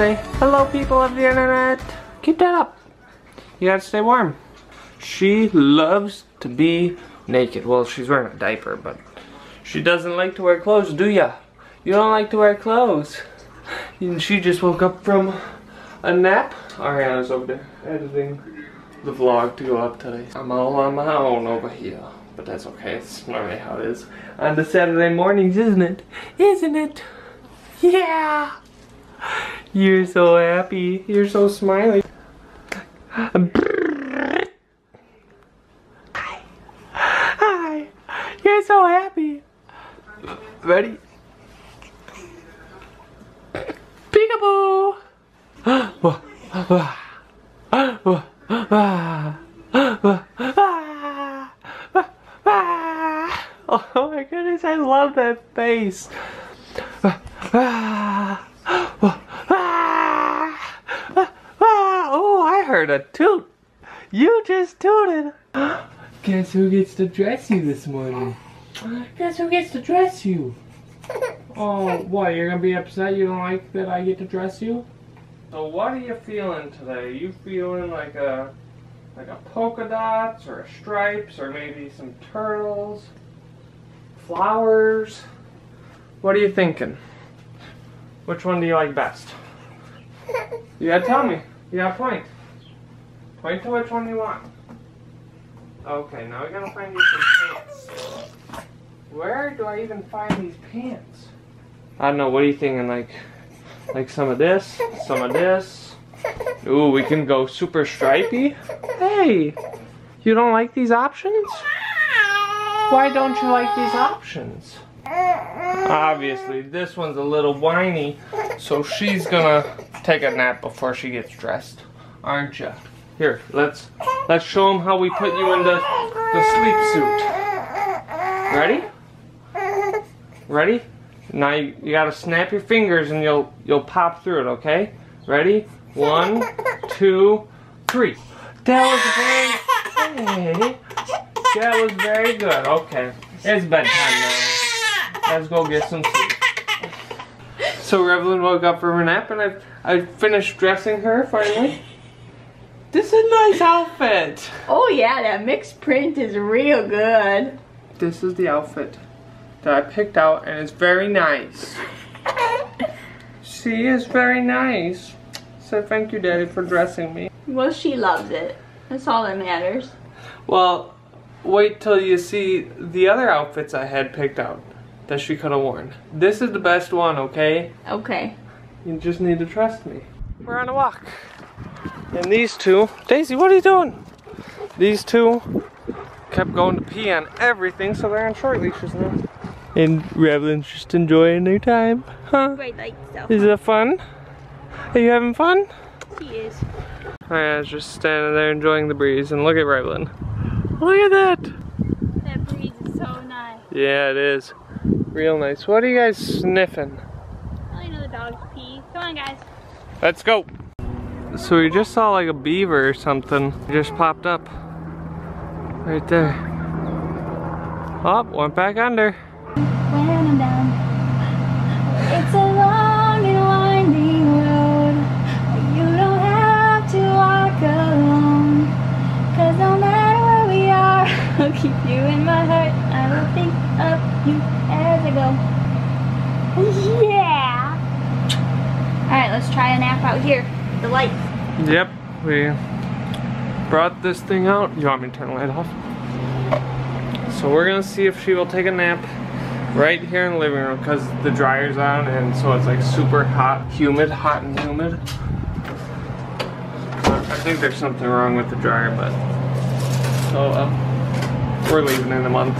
say, hello people of the internet. Keep that up. You gotta stay warm. She loves to be naked. Well, she's wearing a diaper, but she doesn't like to wear clothes, do ya? You don't like to wear clothes. And she just woke up from a nap. Ariana's over there editing the vlog to go up today. I'm all on my own over here. But that's okay, it's normally how it is. On the Saturday mornings, isn't it? Isn't it? Yeah! You're so happy. You're so smiley. Hi. Hi. You're so happy. Ready? Peekaboo! Oh my goodness, I love that face. Oh, I heard a toot. You just tooted. Guess who gets to dress you this morning? Guess who gets to dress you? Oh, what, you're gonna be upset you don't like that I get to dress you? So what are you feeling today? You feeling like a polka dots or stripes or maybe some turtles? Flowers? What are you thinking? Which one do you like best? You gotta tell me. You gotta point. Point to which one you want. Okay, now we gotta find you some pants. Where do I even find these pants? I don't know, what are you thinking? Like some of this, some of this. Ooh, we can go super stripey. Hey, you don't like these options? Why don't you like these options? Obviously, this one's a little whiny, so she's gonna take a nap before she gets dressed, aren't ya? Here, let's show them how we put you in the sleep suit. Ready? Ready? Now you gotta snap your fingers and you'll pop through it, okay? Ready? 1, 2, 3. That was very good. Okay, it's bedtime now. Let's go get some sleep. So Revelynne woke up from her nap and I finished dressing her finally. This is a nice outfit. Oh yeah, that mixed print is real good. This is the outfit that I picked out and it's very nice. She is very nice. So thank you, Daddy, for dressing me. Well, she loves it. That's all that matters. Well, wait till you see the other outfits I had picked out that she could have worn. This is the best one, okay? Okay. You just need to trust me. We're on a walk. And these two, Daisy, what are you doing? These two kept going to pee on everything, so they're on short leashes now. And Revelynne's just enjoying her time, huh? Right, like so. Is it fun? Are you having fun? She is. Ariana's just standing there enjoying the breeze, and look at Revelynne. Look at that! That breeze is so nice. Yeah, it is. Real nice. What are you guys sniffing? I know the dog's pee. Come on, guys. Let's go! So we just saw like a beaver or something. It just popped up. Right there. Oh, went back under. Down down. It's a long and winding road, but you don't have to walk alone, cause no matter where we are, I'll keep you in my heart. I will think of you as I go. Yeah! Alright, let's try a nap out here. The lights. Yep, we brought this thing out. You want me to turn the light off? So we're gonna see if she will take a nap right here in the living room because the dryer's on and so it's like super hot, humid, hot and humid. I think there's something wrong with the dryer, but so we're leaving in a month,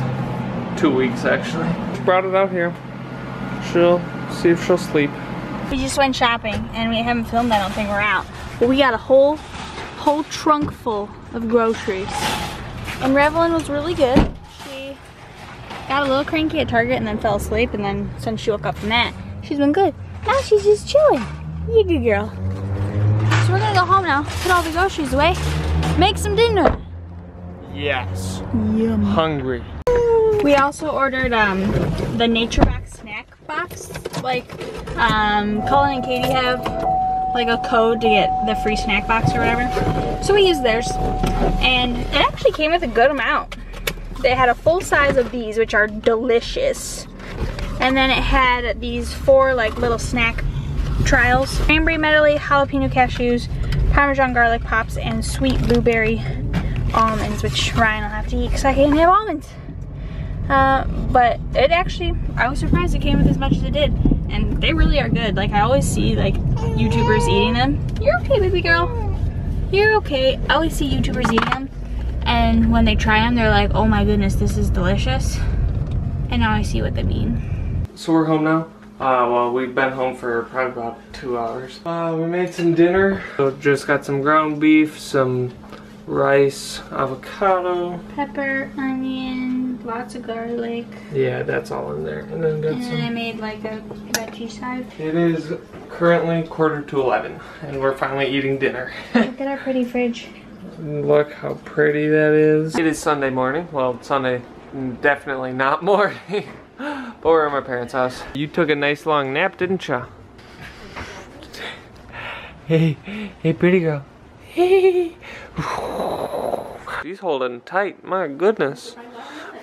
2 weeks actually. Brought it out here. She'll see if she'll sleep. We just went shopping and we haven't filmed, I don't think we're out. But we got a whole trunk full of groceries. And Revelynne was really good. Got a little cranky at Target and then fell asleep, and then since she woke up from that, she's been good. Now she's just chilling. You good girl. So we're gonna go home now, put all the groceries away, make some dinner. Yes. Yum. Hungry. We also ordered the Nature Box snack box, like Colin and Katie have like a code to get the free snack box or whatever. So we used theirs and it actually came with a good amount. They had a full size of these, which are delicious. And then it had these four like little snack trials. Cranberry medley, jalapeno cashews, Parmesan garlic pops, and sweet blueberry almonds, which Ryan will have to eat because I can't have almonds. But it actually, I was surprised it came with as much as it did. And they really are good. Like I always see like YouTubers eating them. You're okay, baby girl. You're okay. I always see YouTubers eating them. And when they try them, they're like, oh my goodness, this is delicious. And now I see what they mean. So we're home now. Well, we've been home for probably about 2 hours. We made some dinner. So just got some ground beef, some rice, avocado, pepper, onion, lots of garlic. Yeah, that's all in there. And then got some. And then I made like a veggie side. It is currently 11:15, and we're finally eating dinner. Look at our pretty fridge. Look how pretty that is. It is Sunday morning. Well, Sunday, definitely not morning. But we're at my parents' house. You took a nice long nap, didn't you? Hey, pretty girl. Hey. She's holding tight. My goodness.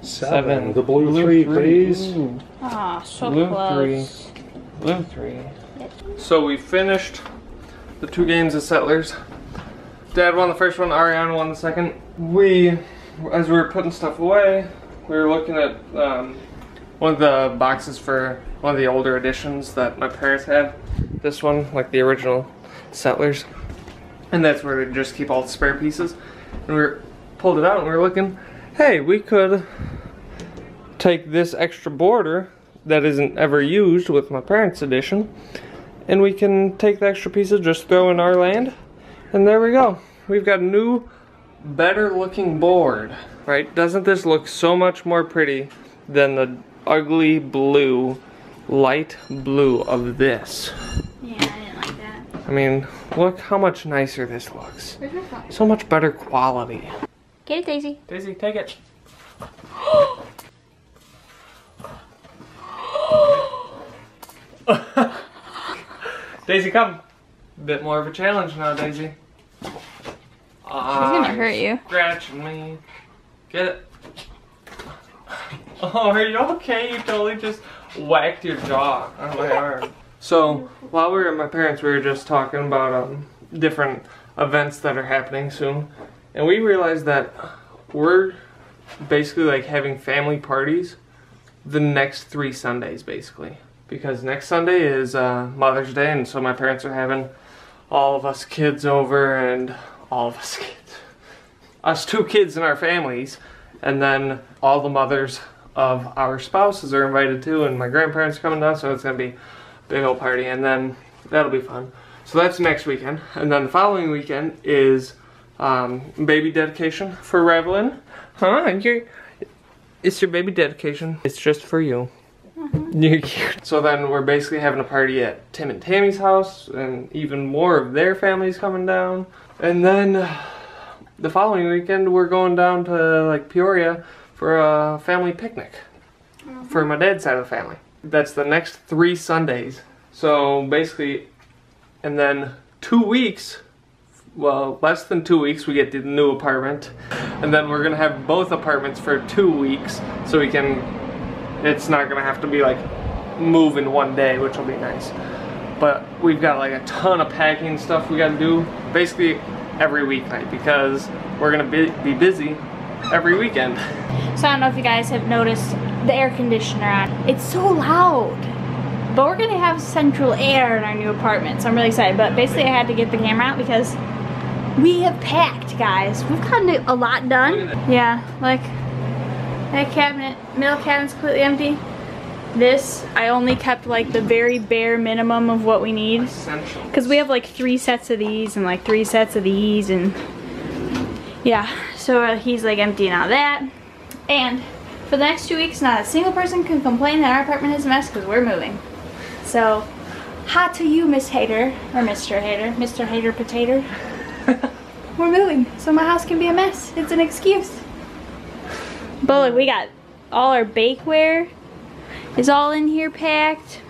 7. The blue three, please. Ah, so blue close. Blue 3. So we finished the 2 games of Settlers. Dad won the first one. Arianna won the second. We, as we were putting stuff away, we were looking at one of the boxes for one of the older editions that my parents have. This one, like the original Settlers. And that's where they just keep all the spare pieces. And we pulled it out and we were looking, hey, we could take this extra border that isn't ever used with my parents' edition, and we can take the extra pieces, just throw in our land, and there we go. We've got a new, better looking board, right? Doesn't this look so much more pretty than the ugly blue, light blue of this? Yeah, I didn't like that. I mean, look how much nicer this looks. So much better quality. Get it, Daisy. Daisy, take it. Daisy, come. Bit more of a challenge now, Daisy. She's gonna hurt you. Scratching me. Get it. Oh, are you okay? You totally just whacked your jaw on my arm. So, while we were at my parents, we were just talking about different events that are happening soon. And we realized that we're basically like having family parties the next 3 Sundays, basically. Because next Sunday is Mother's Day, and so my parents are having all of us kids over, and all of us kids. Us 2 kids in our families, and then all the mothers of our spouses are invited too, and my grandparents are coming down, so it's gonna be a big old party, and then that'll be fun. So that's next weekend, and then the following weekend is baby dedication for Revelynne. Huh? It's your baby dedication. It's just for you. Mm-hmm. You're cute. So then we're basically having a party at Tim and Tammy's house, and even more of their families coming down. And then the following weekend we're going down to like Peoria for a family picnic. Mm-hmm. For my dad's side of the family. That's the next 3 Sundays. So basically, and then 2 weeks, well, less than 2 weeks, we get the new apartment. And then we're gonna have both apartments for 2 weeks, so we can, it's not gonna have to be like move in 1 day, which will be nice. But we've got like a ton of packing stuff we gotta do basically every weeknight because we're gonna be busy every weekend. So I don't know if you guys have noticed the air conditioner on. It's so loud. But we're gonna have central air in our new apartment, so I'm really excited. But basically I had to get the camera out because we have packed, guys. We've gotten a lot done. Yeah, like that cabinet, middle cabinet's completely empty. This, I only kept like the very bare minimum of what we need. Essential. Because we have like 3 sets of these and like 3 sets of these, and yeah. So he's like emptying out that. And for the next 2 weeks, not a single person can complain that our apartment is a mess because we're moving. So, ha to you, Miss Hater, or Mr. Hater, Mr. Hater Potato. We're moving, so my house can be a mess. It's an excuse. But look, we got all our bakeware is all in here packed.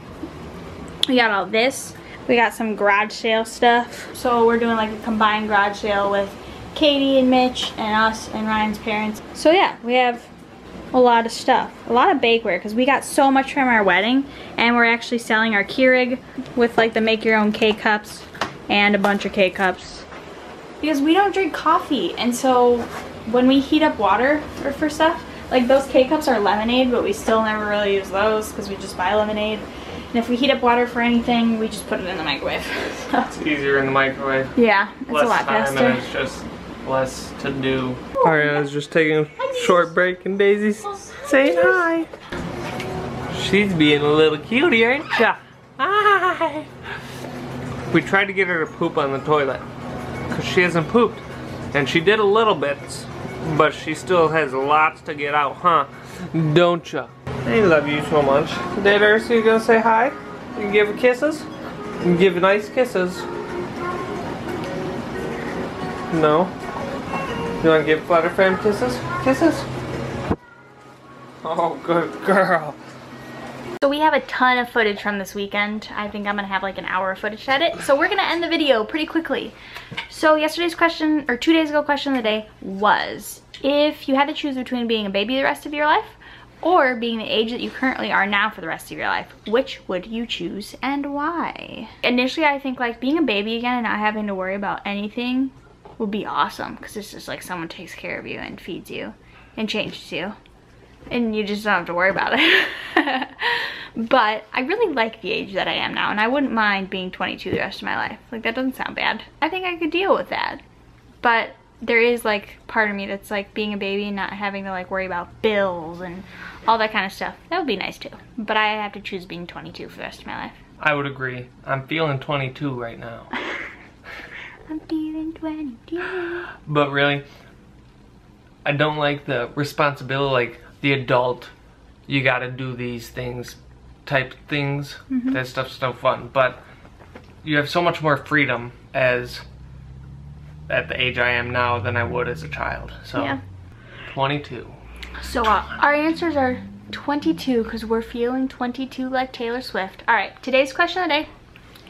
We got all this. We got some garage sale stuff. So we're doing like a combined garage sale with Katie and Mitch and us and Ryan's parents. So yeah, we have a lot of stuff. A lot of bakeware because we got so much from our wedding. And we're actually selling our Keurig with like the make your own K-cups and a bunch of K-cups. Because we don't drink coffee, and so when we heat up water or for stuff, like those K-cups are lemonade, but we still never really use those because we just buy lemonade. And if we heat up water for anything, we just put it in the microwave. So. It's easier in the microwave. Yeah, it's less a lot faster. Less time and it's just less to do. Ariana's just taking a short break and Daisy's saying hi. She's being a little cutie, ain't ya? Hi! We tried to get her to poop on the toilet because she hasn't pooped. And she did a little bit, but she still has lots to get out, huh? Don't ya? They love you so much. Dad, Ursa, you gonna say hi? You give her kisses? You give her nice kisses. No? You wanna give Flutterfam kisses? Kisses? Oh, good girl. So we have a ton of footage from this weekend. I think I'm gonna have like an hour of footage to edit. So we're gonna end the video pretty quickly. So yesterday's question, or 2 days ago question of the day was, if you had to choose between being a baby the rest of your life or being the age that you currently are now for the rest of your life, which would you choose and why? Initially, I think like being a baby again and not having to worry about anything would be awesome because it's just like someone takes care of you and feeds you and changes you. And you just don't have to worry about it. But I really like the age that I am now, and I wouldn't mind being 22 the rest of my life. Like, that doesn't sound bad. I think I could deal with that. But there is like part of me that's like being a baby and not having to like worry about bills and all that kind of stuff. That would be nice too. But I have to choose being 22 for the rest of my life. I would agree. I'm feeling 22 right now. I'm feeling 22. But really, I don't like the responsibility, like the adult, you gotta do these things type things. Mm-hmm. That stuff's no fun, but you have so much more freedom as at the age I am now than I would as a child. So yeah. 22. So our answers are 22 because we're feeling 22 like Taylor Swift. All right, today's question of the day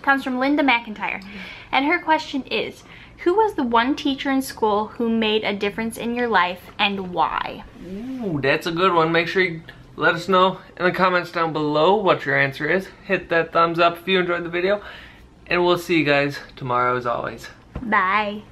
comes from Linda McIntyre. Mm-hmm. And her question is, who was the one teacher in school who made a difference in your life and why? Ooh, that's a good one. Make sure you let us know in the comments down below what your answer is. Hit that thumbs up if you enjoyed the video. And we'll see you guys tomorrow as always. Bye.